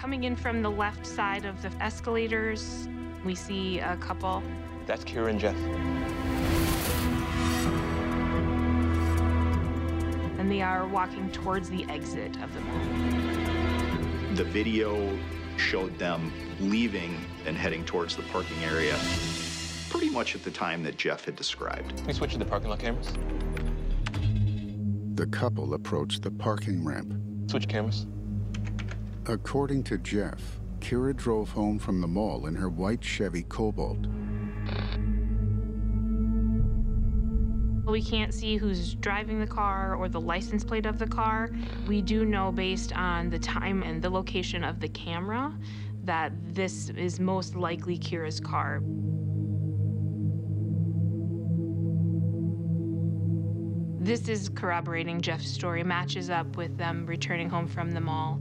Coming in from the left side of the escalators, we see a couple. That's Kira and Jeff. And they are walking towards the exit of the mall. The video showed them leaving and heading towards the parking area pretty much at the time that Jeff had described. Can we switch to the parking lot cameras? The couple approached the parking ramp. Switch cameras. According to Jeff, Kira drove home from the mall in her white Chevy Cobalt. We can't see who's driving the car or the license plate of the car. We do know, based on the time and the location of the camera, that this is most likely Kira's car. This is corroborating Jeff's story, matches up with them returning home from the mall.